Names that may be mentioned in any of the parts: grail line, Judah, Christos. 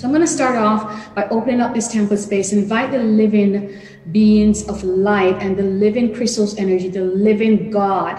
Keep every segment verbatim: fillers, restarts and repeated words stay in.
So I'm going to start off by opening up this temple space, invite the living beings of light and the living Christos energy, the living God,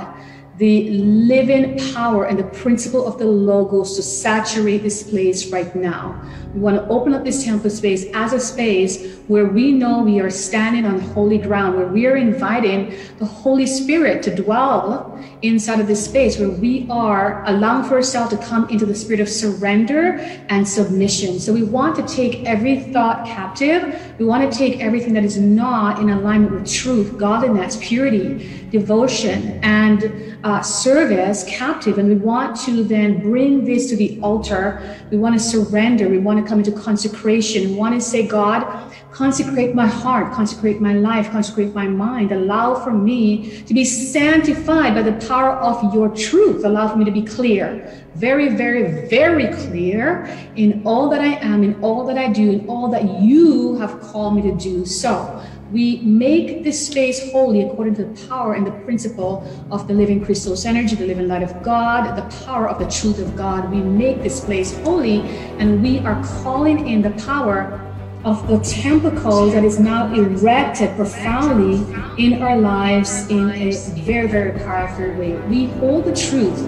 the living power and the principle of the Logos to saturate this place right now. We want to open up this temple space as a space where we know we are standing on holy ground, where we are inviting the Holy Spirit to dwell inside of this space, where we are allowing for ourselves to come into the spirit of surrender and submission. So we want to take every thought captive. We want to take everything that is not in alignment with truth, godliness, purity, devotion, and uh, service captive. And we want to then bring this to the altar. We want to surrender. We want to come into consecration. We want to say, God, consecrate my heart, consecrate my life, consecrate my mind. Allow for me to be sanctified by the power of your truth. Allow for me to be clear, very, very, very clear in all that I am, in all that I do, in all that you have called me to do. So we make this space holy according to the power and the principle of the living Christos energy, the living light of God, the power of the truth of God. We make this place holy, and we are calling in the power of the temple that is now erected profoundly in our lives in a very, very powerful way. We hold the truth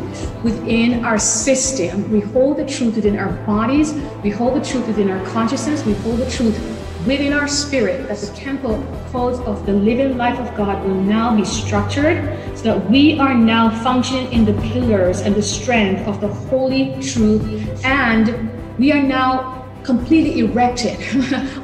within our system. We hold the truth within our bodies. We hold the truth within our consciousness. We hold the truth within our spirit, that the temple codes of the living life of God will now be structured so that we are now functioning in the pillars and the strength of the holy truth. And we are now completely erected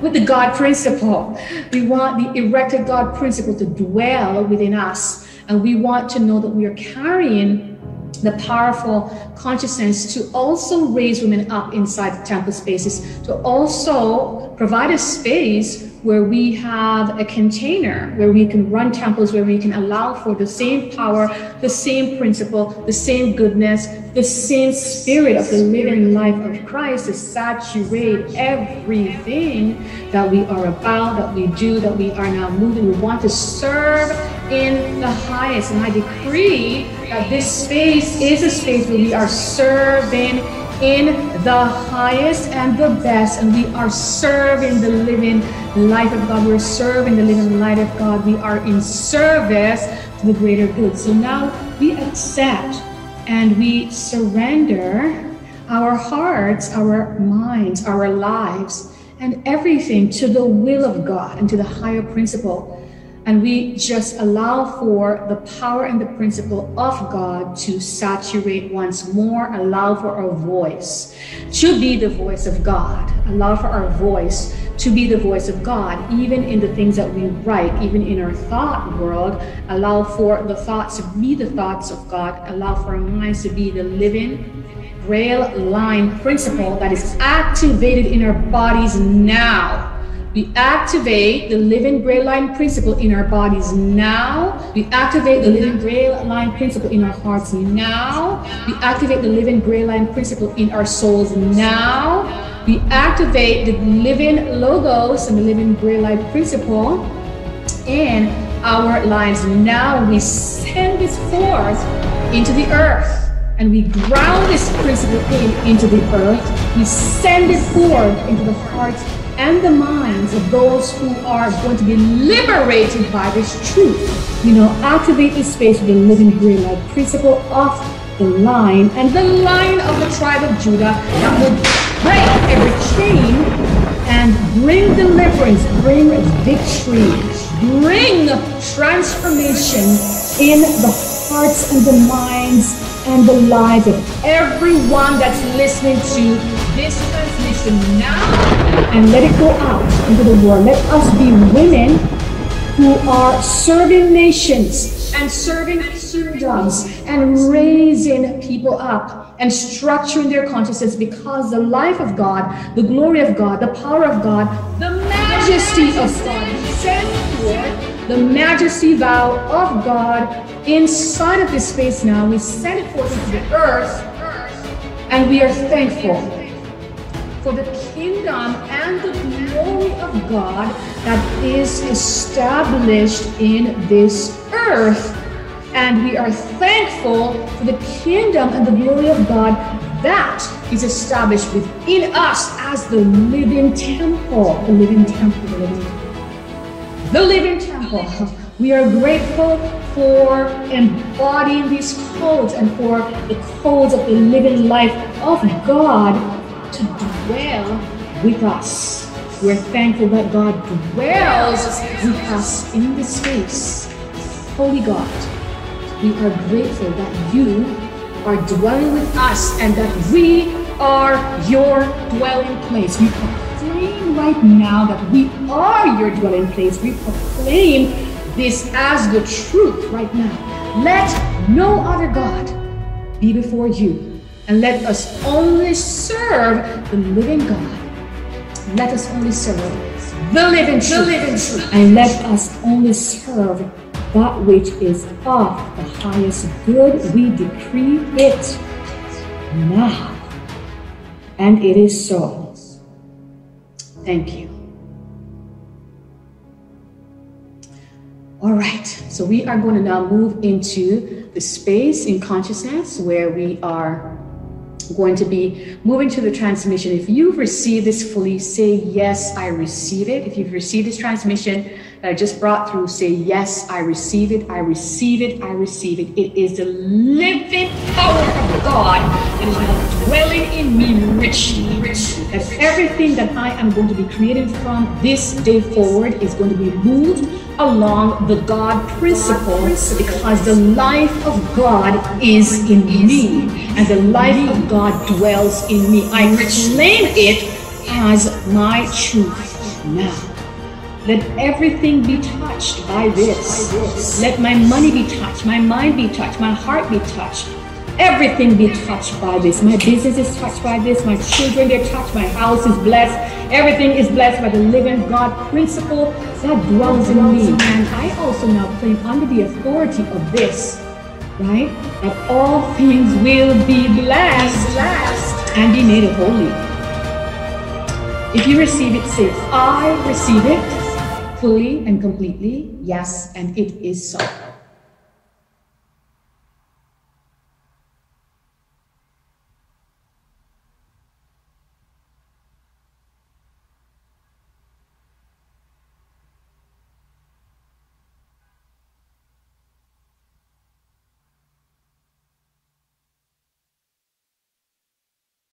with the God principle. We want the erected God principle to dwell within us. And we want to know that we are carrying the powerful consciousness to also raise women up inside the temple spaces, to also provide a space where we have a container, where we can run temples, where we can allow for the same power, the same principle, the same goodness, the same spirit of the living life of Christ to saturate everything that we are about, that we do, that we are now moving. We want to serve in the highest. And I decree that this space is a space where we are serving in the highest and the best, and we are serving the living life of God. We're serving the living light of God. We are in service to the greater good. So now we accept and we surrender our hearts, our minds, our lives, and everything to the will of God and to the higher principle. And we just allow for the power and the principle of God to saturate once more. Allow for our voice to be the voice of God. Allow for our voice to be the voice of God, even in the things that we write, even in our thought world. Allow for the thoughts to be the thoughts of God. Allow for our minds to be the living rail line principle that is activated in our bodies now. We activate the living gray line principle in our bodies now. We activate the living gray line principle in our hearts now. We activate the living gray line principle in our souls now. We activate the living logos and the living gray line principle in our lives now. We send this forth into the earth. And we ground this principle in into the earth. We send it forward into the hearts and the minds of those who are going to be liberated by this truth. You know, activate this space with the living green light principle of the line and the line of the tribe of Judah that will break every chain and bring deliverance, bring victory, bring transformation in the hearts and the minds and the lives of everyone that's listening to this transmission now, and let it go out into the world. Let us be women who are serving nations and serving kingdoms and raising people up and structuring their consciousness, because the life of God, the glory of God, the power of God, the majesty of God, send forth the majesty vow of God inside of this space now. We send it forth into the earth, and we are thankful for the kingdom and the glory of God that is established in this earth. And we are thankful for the kingdom and the glory of God that is established within us as the living temple. The living temple. The living temple. The living temple. We are grateful for embodying these codes and for the codes of the living life of God to dwell with us. We're thankful that God dwells with us in this space. Holy God, we are grateful that you are dwelling with us and that we are your dwelling place. We proclaim right now that we are your dwelling place. We proclaim this as the truth right now. Let no other God be before you, and let us only serve the living God. Let us only serve the living truth, the living truth. And let us only serve that which is of the highest good. We decree it now, and it is so. Thank you. All right, so we are going to now move into the space in consciousness where we are going to be moving to the transmission. If you've received this fully, say yes, I receive it. If you've received this transmission that I just brought through, say yes, I receive it, I receive it, I receive it. It is the living power of God that is now dwelling in me richly. richly. And everything that I am going to be creating from this day forward is going to be moved along the God principle, because the life of God is in me and the life of God dwells in me. I proclaim it as my truth now. Let everything be touched by this. Let my money be touched, my mind be touched, my heart be touched. Everything be touched by this. My business is touched by this. My children, they're touched. My house is blessed. Everything is blessed by the living God principle that dwells in me. And I also now claim under the authority of this, right, that all things will be blessed, blessed and be made holy. If you receive it, say, I receive it fully and completely. Yes, and it is so.